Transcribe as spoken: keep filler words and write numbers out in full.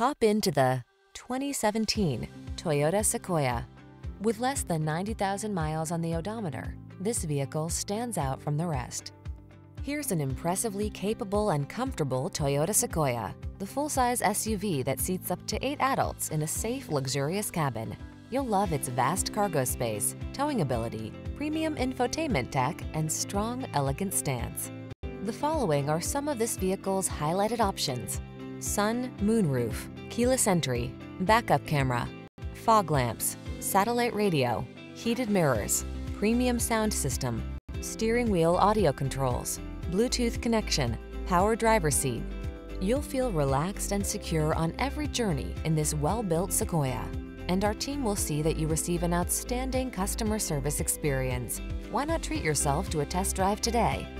Hop into the twenty seventeen Toyota Sequoia. With less than ninety thousand miles on the odometer, this vehicle stands out from the rest. Here's an impressively capable and comfortable Toyota Sequoia, the full-size S U V that seats up to eight adults in a safe, luxurious cabin. You'll love its vast cargo space, towing ability, premium infotainment tech, and strong, elegant stance. The following are some of this vehicle's highlighted options: sun, moonroof, keyless entry, backup camera, fog lamps, satellite radio, heated mirrors, premium sound system, steering wheel audio controls, Bluetooth connection, power driver seat. You'll feel relaxed and secure on every journey in this well-built Sequoia, and our team will see that you receive an outstanding customer service experience. Why not treat yourself to a test drive today?